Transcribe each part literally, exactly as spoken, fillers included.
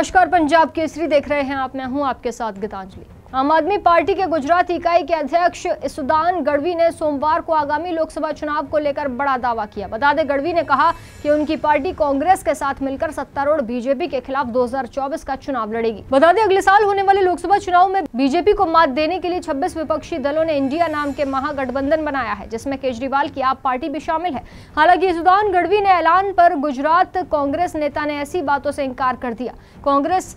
नमस्कार, पंजाब केसरी देख रहे हैं आप। मैं हूं आपके साथ गीतांजलि। आम आदमी पार्टी के गुजरात इकाई के अध्यक्ष सुदान गढ़वी ने सोमवार को आगामी लोकसभा चुनाव को लेकर बड़ा दावा किया। बता दें, गढ़वी ने कहा कि उनकी पार्टी कांग्रेस के साथ मिलकर सत्तारूढ़ बीजेपी के खिलाफ दो हज़ार चौबीस का चुनाव लड़ेगी। बता दें, अगले साल होने वाले लोकसभा चुनाव में बीजेपी को मात देने के लिए छब्बीस विपक्षी दलों ने इंडिया नाम के महागठबंधन बनाया है, जिसमें केजरीवाल की आप पार्टी भी शामिल है। हालांकि सुदान गढ़वी ने ऐलान पर गुजरात कांग्रेस नेता ने ऐसी बातों से इंकार कर दिया। कांग्रेस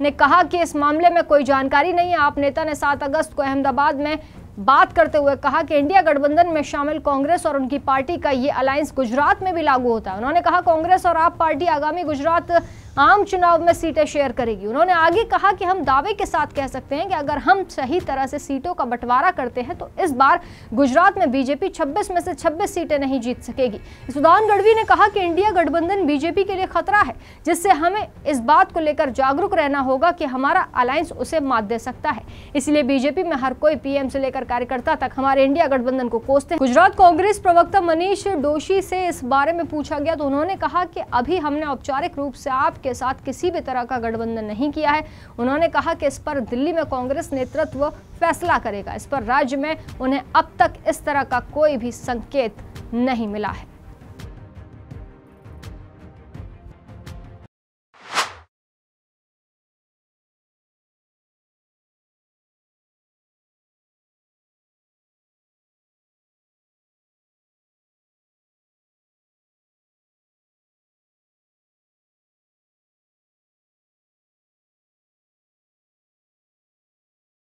ने कहा कि इस मामले में कोई जानकारी नहीं है। आप नेता ने सात अगस्त को अहमदाबाद में बात करते हुए कहा कि इंडिया गठबंधन में शामिल कांग्रेस और उनकी पार्टी का ये अलायंस गुजरात में भी लागू होता है। उन्होंने कहा कांग्रेस और आप पार्टी आगामी गुजरात आम चुनाव में सीटें शेयर करेगी। उन्होंने आगे कहा कि हम दावे के साथ कह सकते हैं कि अगर हम सही तरह से सीटों का बंटवारा करते हैं तो इस बार गुजरात में बीजेपी छब्बीस में से छब्बीस सीटें नहीं जीत सकेगी। सुदान गढ़वी ने कहा कि इंडिया गठबंधन बीजेपी के लिए खतरा है, जिससे हमें इस बात को लेकर जागरूक रहना होगा कि हमारा अलायंस उसे मात दे सकता है। इसलिए बीजेपी में हर कोई पीएम से लेकर कार्यकर्ता तक हमारे इंडिया गठबंधन को कोसते हैं। गुजरात कांग्रेस प्रवक्ता मनीष दोषी से इस बारे में पूछा गया तो उन्होंने कहा कि अभी हमने औपचारिक रूप से आप के साथ किसी भी तरह का गठबंधन नहीं किया है। उन्होंने कहा कि इस पर दिल्ली में कांग्रेस नेतृत्व फैसला करेगा। इस पर राज्य में उन्हें अब तक इस तरह का कोई भी संकेत नहीं मिला है।